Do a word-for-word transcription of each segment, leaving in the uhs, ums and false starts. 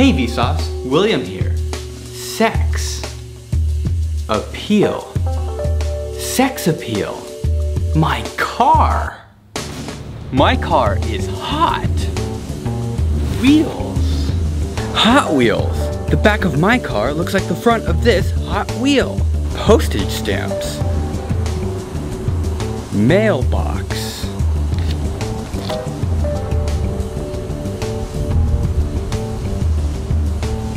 Hey Vsauce, William here. Sex appeal. Sex appeal. My car. My car is hot. Wheels. Hot Wheels. The back of my car looks like the front of this Hot Wheel. Postage stamps. Mailbox.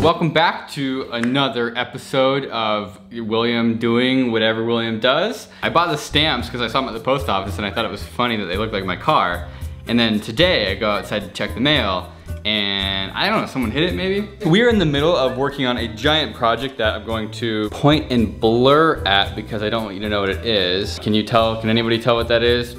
Welcome back to another episode of William doing whatever William does. I bought the stamps because I saw them at the post office and I thought it was funny that they looked like my car. And then today I go outside to check the mail and I don't know, someone hit it maybe? We're in the middle of working on a giant project that I'm going to point and blur at because I don't want you to know what it is. Can you tell, can anybody tell what that is?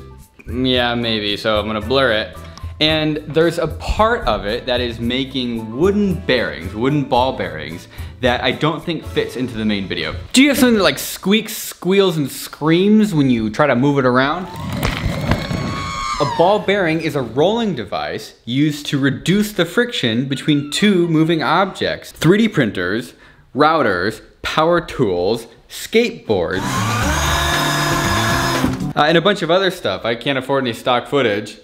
Yeah, maybe, so I'm gonna blur it. And there's a part of it that is making wooden bearings, wooden ball bearings, that I don't think fits into the main video. Do you have something that like squeaks, squeals, and screams when you try to move it around? A ball bearing is a rolling device used to reduce the friction between two moving objects. three D printers, routers, power tools, skateboards, uh, and a bunch of other stuff. I can't afford any stock footage.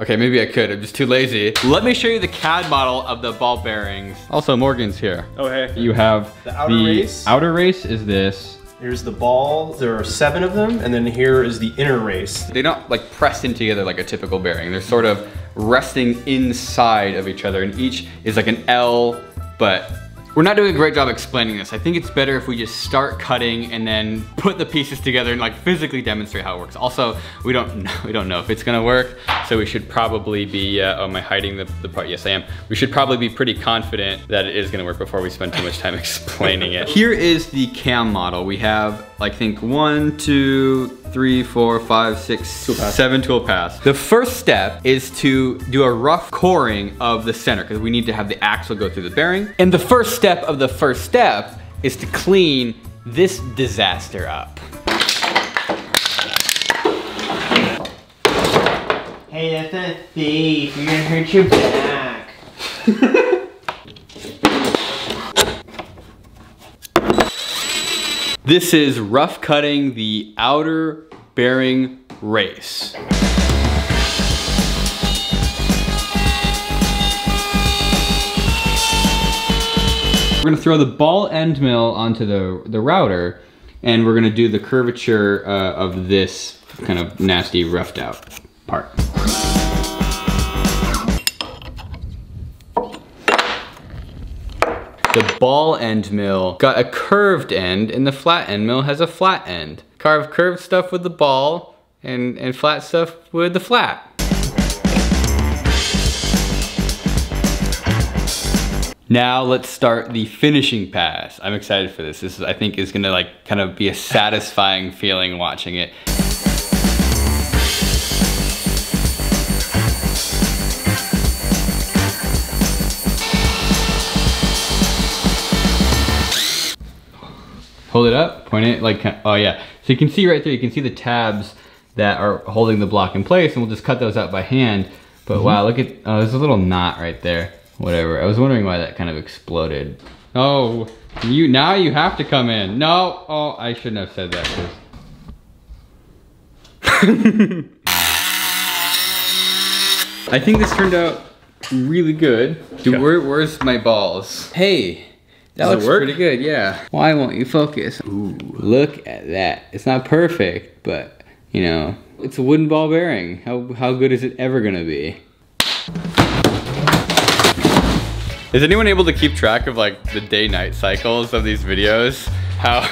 Okay, maybe I could, I'm just too lazy. Let me show you the C A D model of the ball bearings. Also, Morgan's here. Oh, hey. You have the outer the race. Outer race is this. Here's the ball, there are seven of them, and then here is the inner race. They're not like pressed in together like a typical bearing. They're sort of resting inside of each other, and each is like an L, but we're not doing a great job explaining this. I think it's better if we just start cutting and then put the pieces together and like physically demonstrate how it works. Also, we don't know, we don't know if it's gonna work, so we should probably be, uh, oh, am I hiding the, the part? Yes, I am. We should probably be pretty confident that it is gonna work before we spend too much time explaining it. Here is the cam model. We have, I think, one, two, three, four, five, six, tool seven tool paths. The first step is to do a rough coring of the center because we need to have the axle go through the bearing. And the first step of the first step is to clean this disaster up. Hey, that's a thief. You're gonna hurt your back. This is rough cutting the outer bearing race. We're gonna throw the ball end mill onto the, the router, and we're gonna do the curvature uh, of this kind of nasty roughed out part. The ball end mill got a curved end and the flat end mill has a flat end. Carve curved stuff with the ball and, and flat stuff with the flat. Now let's start the finishing pass. I'm excited for this. This is, I think is gonna like kind of be a satisfying feeling watching it. Hold it up, point it like, oh yeah. So you can see right there, you can see the tabs that are holding the block in place and we'll just cut those out by hand. But mm-hmm. Wow, look at, oh, there's a little knot right there. Whatever, I was wondering why that kind of exploded. Oh, you now you have to come in. No, oh, I shouldn't have said that. I think this turned out really good. Dude, where, where's my balls? Hey. That looks pretty good, yeah. Why won't you focus? Ooh, look at that. It's not perfect, but you know, it's a wooden ball bearing. How, how good is it ever gonna be? Is anyone able to keep track of like the day-night cycles of these videos? How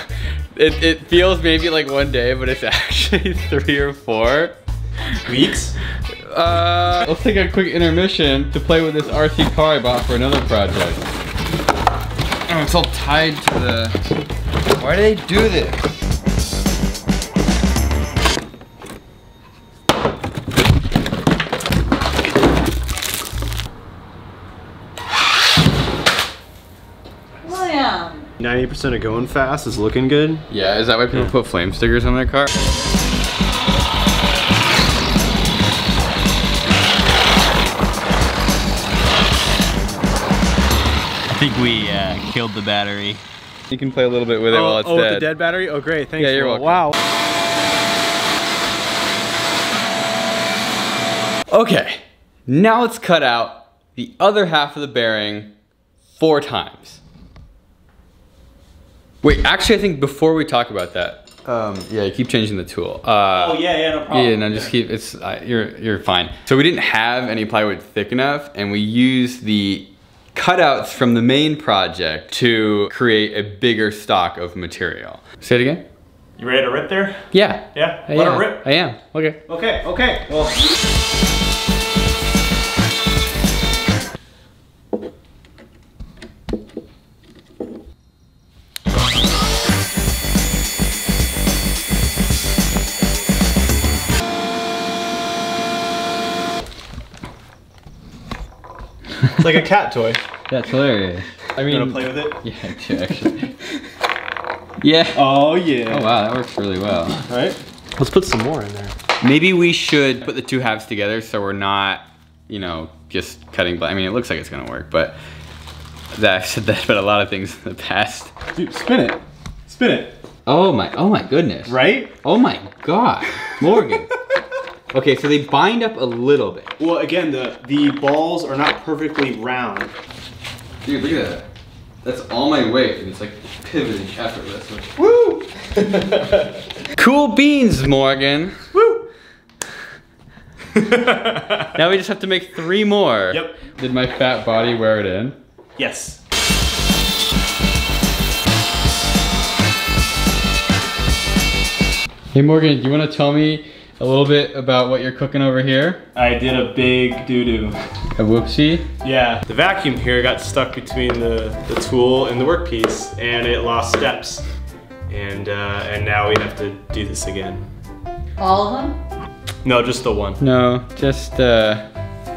it, it feels maybe like one day, but it's actually three or four weeks. Uh, let's take a quick intermission to play with this R C car I bought for another project. Oh, it's all tied to the... Why do they do this? William! ninety percent of going fast is looking good. Yeah, is that why people yeah. put flame stickers on their car? think we uh, killed the battery. You can play a little bit with it oh, while it's oh, dead. Oh, the dead battery? Oh, great. Thanks. Yeah, you're welcome. Wow. Okay, now let's cut out the other half of the bearing four times. Wait, actually, I think before we talk about that, um, yeah, you keep changing the tool. Uh, oh yeah, yeah, no problem. Yeah, no, just keep it's. Uh, you're you're fine. So we didn't have any plywood thick enough, and we used the cutouts from the main project to create a bigger stock of material. Say it again. You ready to rip there? Yeah. Yeah. I Let am. it rip. I am. Okay. Okay. Okay. Well. It's like a cat toy. That's hilarious. I mean, you wanna play with it? Yeah, actually. Yeah. Oh yeah. Oh wow, that works really well. All right. Let's put some more in there. Maybe we should put the two halves together so we're not, you know, just cutting black. I mean, it looks like it's gonna work, but that, I've said that about a lot of things in the past. Dude, spin it. Spin it. Oh my, oh my goodness. Right? Oh my God, Morgan. Okay, so they bind up a little bit. Well, again, the, the balls are not perfectly round. Dude, look at that. That's all my weight, and it's like pivoting effortless. Like, woo! Cool beans, Morgan. Woo! Now we just have to make three more. Yep. Did my fat body wear it in? Yes. Hey, Morgan, do you want to tell me a little bit about what you're cooking over here? I did a big doo-doo. A whoopsie? Yeah. The vacuum here got stuck between the, the tool and the workpiece, and it lost steps. And, uh, and now we have to do this again. All of them? No, just the one. No, just, uh...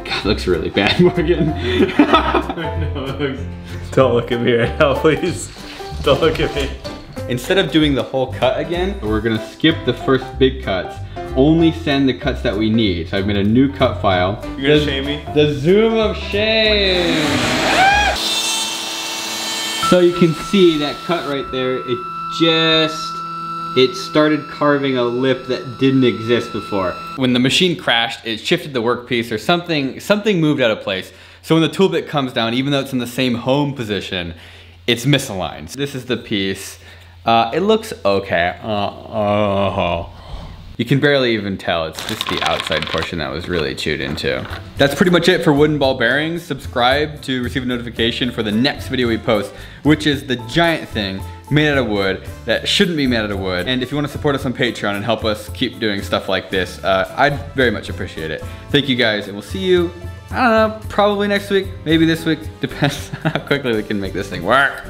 God, it looks really bad, Morgan. No, it looks... Don't look at me right now, please. Don't look at me. Instead of doing the whole cut again, we're gonna skip the first big cuts. Only send the cuts that we need. So I've made a new cut file. You're gonna shame me? The zoom of shame! Ah! So you can see that cut right there, it just, it started carving a lip that didn't exist before. When the machine crashed, it shifted the workpiece or something, something moved out of place. So when the tool bit comes down, even though it's in the same home position, it's misaligned. This is the piece. Uh, it looks okay. Uh, oh. You can barely even tell, it's just the outside portion that was really chewed into. That's pretty much it for wooden ball bearings. Subscribe to receive a notification for the next video we post, which is the giant thing made out of wood that shouldn't be made out of wood. And if you want to support us on Patreon and help us keep doing stuff like this, uh, I'd very much appreciate it. Thank you guys, and we'll see you, I don't know, probably next week, maybe this week, depends how quickly we can make this thing work.